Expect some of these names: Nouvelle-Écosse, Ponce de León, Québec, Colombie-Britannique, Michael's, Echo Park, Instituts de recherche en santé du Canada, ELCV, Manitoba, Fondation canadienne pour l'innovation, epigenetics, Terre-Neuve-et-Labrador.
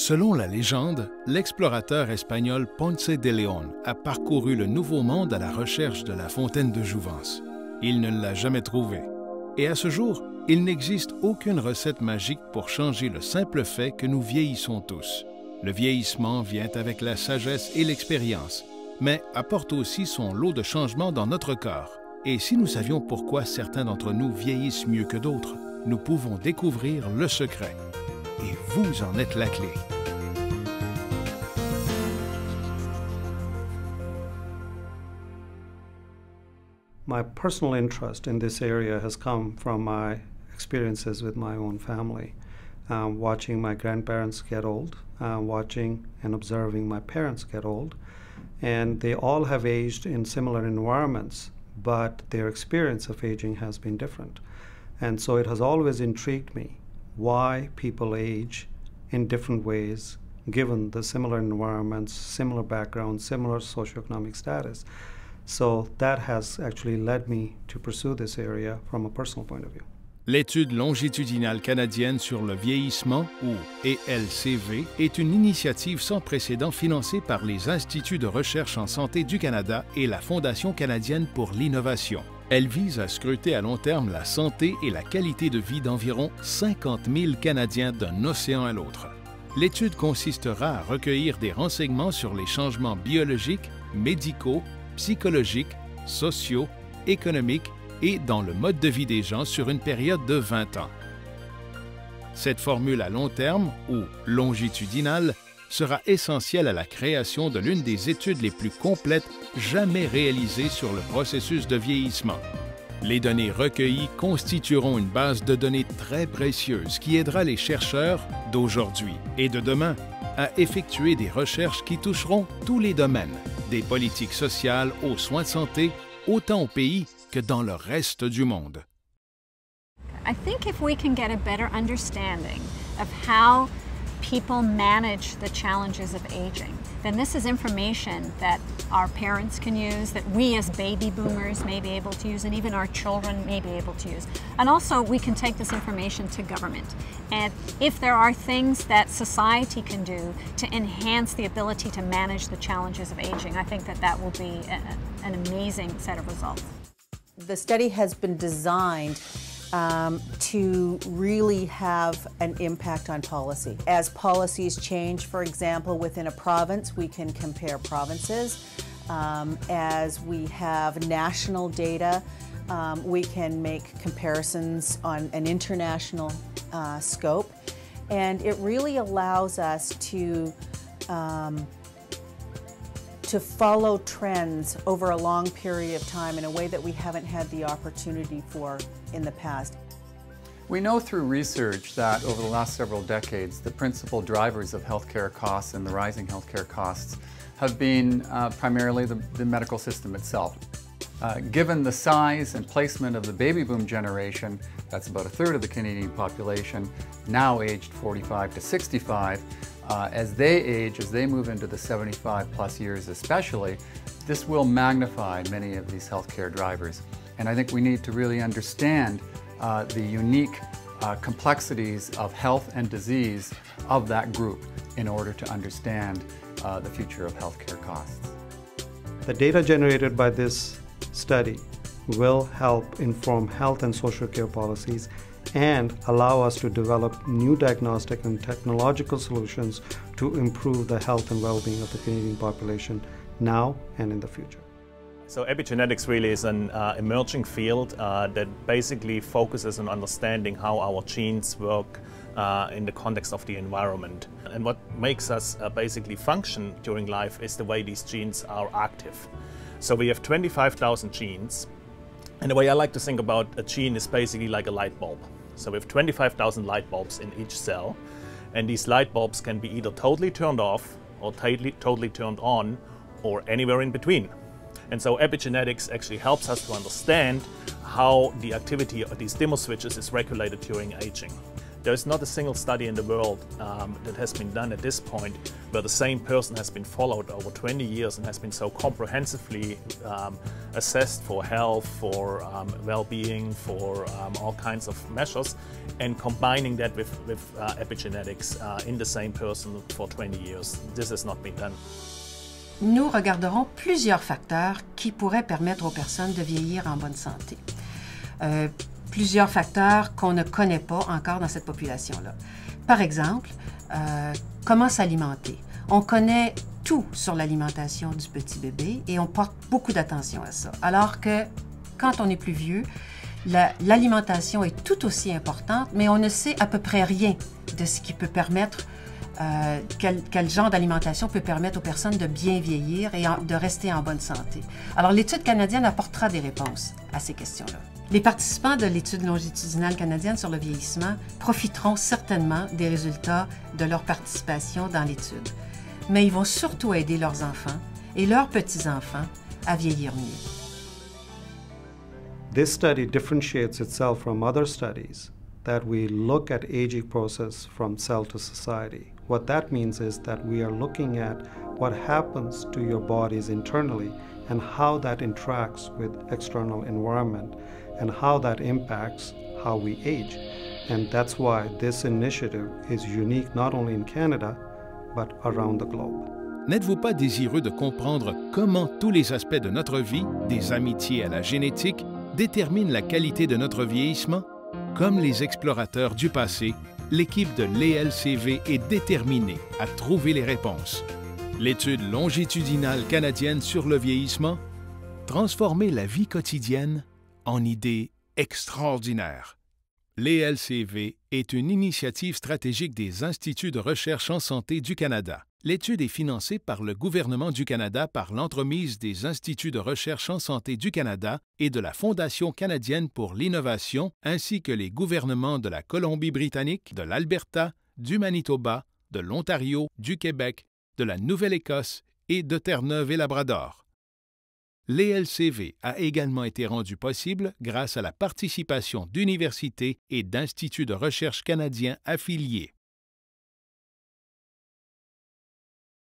Selon la légende, l'explorateur espagnol Ponce de León a parcouru le Nouveau Monde à la recherche de la fontaine de Jouvence. Il ne l'a jamais trouvée. Et à ce jour, il n'existe aucune recette magique pour changer le simple fait que nous vieillissons tous. Le vieillissement vient avec la sagesse et l'expérience, mais apporte aussi son lot de changements dans notre corps. Et si nous savions pourquoi certains d'entre nous vieillissent mieux que d'autres, nous pouvons découvrir le secret. Et vous en êtes la clé. My personal interest in this area has come from my experiences with my own family, watching my grandparents get old, watching and observing my parents get old, and they all have aged in similar environments, but their experience of aging has been different. And so it has always intrigued me why people age in different ways, given the similar environments, similar backgrounds, similar socioeconomic status. So that has actually led me to pursue this area from a personal point of view. L'étude longitudinale canadienne sur le vieillissement, ou ELCV, est une initiative sans précédent financée par les Instituts de recherche en santé du Canada et la Fondation canadienne pour l'innovation. Elle vise à scruter à long terme la santé et la qualité de vie d'environ 50 000 Canadiens d'un océan à l'autre. L'étude consistera à recueillir des renseignements sur les changements biologiques, médicaux, psychologiques, sociaux, économiques et dans le mode de vie des gens sur une période de 20 ans. Cette formule à long terme, ou longitudinale, sera essentielle à la création de l'une des études les plus complètes jamais réalisées sur le processus de vieillissement. Les données recueillies constitueront une base de données très précieuse qui aidera les chercheurs d'aujourd'hui et de demain à effectuer des recherches qui toucheront tous les domaines, des politiques sociales aux soins de santé, autant au pays que dans le reste du monde. I think if we can get a better understanding of how people manage the challenges of aging, then this is information that our parents can use, that we as baby boomers may be able to use, and even our children may be able to use. And also we can take this information to government. And if there are things that society can do to enhance the ability to manage the challenges of aging, I think that that will be an amazing set of results. The study has been designed to really have an impact on policy. As policies change, for example, within a province, we can compare provinces. As we have national data, we can make comparisons on an international scope. And it really allows us to follow trends over a long period of time in a way that we haven't had the opportunity for in the past. We know through research that over the last several decades, the principal drivers of healthcare costs and the rising healthcare costs have been primarily the medical system itself. Given the size and placement of the baby boom generation, that's about a third of the Canadian population, now aged 45 to 65, as they age, as they move into the 75-plus years especially, this will magnify many of these healthcare drivers. And I think we need to really understand the unique complexities of health and disease of that group in order to understand the future of healthcare costs. The data generated by this study will help inform health and social care policies and allow us to develop new diagnostic and technological solutions to improve the health and well-being of the Canadian population now and in the future. So epigenetics really is an emerging field that basically focuses on understanding how our genes work in the context of the environment. And what makes us basically function during life is the way these genes are active. So we have 25,000 genes. And the way I like to think about a gene is basically like a light bulb. So we have 25,000 light bulbs in each cell, and these light bulbs can be either totally turned off or totally turned on, or anywhere in between. And so epigenetics actually helps us to understand how the activity of these dimmer switches is regulated during aging. There's not a single study in the world that has been done at this point where the same person has been followed over 20 years and has been so comprehensively assessed for health, for well-being, for all kinds of measures, and combining that with epigenetics in the same person for 20 years. This has not been done. Nous regarderons plusieurs facteurs qui pourraient permettre aux personnes de vieillir en bonne santé. Plusieurs facteurs qu'on ne connaît pas encore dans cette population-là. Par exemple, comment s'alimenter. On connaît tout sur l'alimentation du petit bébé et on porte beaucoup d'attention à ça. Alors que quand on est plus vieux, l'alimentation est tout aussi importante, mais on ne sait à peu près rien de ce qui peut permettre, quel genre d'alimentation peut permettre aux personnes de bien vieillir et de rester en bonne santé. Alors l'étude canadienne apportera des réponses à ces questions-là. Les participants de l'étude longitudinale canadienne sur le vieillissement profiteront certainement des résultats de leur participation dans l'étude, mais ils vont surtout aider leurs enfants et leurs petits-enfants à vieillir mieux. This study differentiates itself from other studies that we look at aging process from cell to society. What that means is that we are looking at what happens to your bodies internally and how that interacts with external environment, and how that impacts how we age. And that's why this initiative is unique not only in Canada, but around the globe. N'êtes-vous pas désireux de comprendre comment tous les aspects de notre vie, des amitiés à la génétique, déterminent la qualité de notre vieillissement? Comme les explorateurs du passé, l'équipe de l'ELCV est déterminée à trouver les réponses. L'étude longitudinale canadienne sur le vieillissement, transformer la vie quotidienne en idée extraordinaire. L'ELCV est une initiative stratégique des Instituts de recherche en santé du Canada. L'étude est financée par le gouvernement du Canada par l'entremise des Instituts de recherche en santé du Canada et de la Fondation canadienne pour l'innovation, ainsi que les gouvernements de la Colombie-Britannique, de l'Alberta, du Manitoba, de l'Ontario, du Québec, de la Nouvelle-Écosse et de Terre-Neuve-et-Labrador. L'ELCV a également été rendu possible grâce à la participation d'universités et d'instituts de recherche canadiens affiliés.